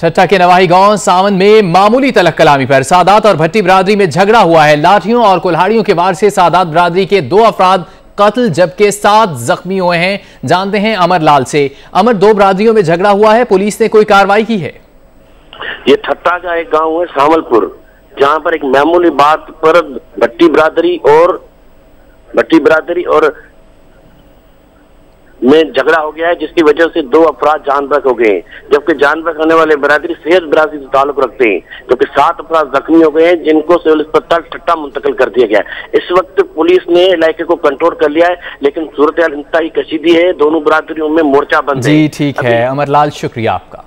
ठट्टा के नवाही गांव सावन में मामूली तलक कलामी पर सादात और भट्टी बरादरी में झगड़ा हुआ है। लाठियों और कुल्हाड़ियों के वार से सादात बरादरी के 2 अफराद कत्ल जबकि 7 जख्मी हुए हैं। जानते हैं अमर लाल से। अमर, 2 बरादरियों में झगड़ा हुआ है, पुलिस ने कोई कार्रवाई की है? ये ठट्टा का एक गाँव है सावलपुर, जहाँ पर एक मामूली बात पर भट्टी बरादरी और में झगड़ा हो गया है, जिसकी वजह से 2 अपराध जानबूझ हो गए हैं। जबकि जानबूझ होने वाले बरादरी सेहत बरादरी से ताल्लुक रखते हैं, जबकि 7 अपराध जख्मी हो गए हैं, जिनको सिविल अस्पताल ठट्टा मुंतकिल कर दिया गया है। इस वक्त पुलिस ने इलाके को कंट्रोल कर लिया है, लेकिन सूरत हाल इंतहाई कशीदी है। दोनों बरादरियों में मोर्चा बंद है। जी ठीक है अमर लाल, शुक्रिया आपका।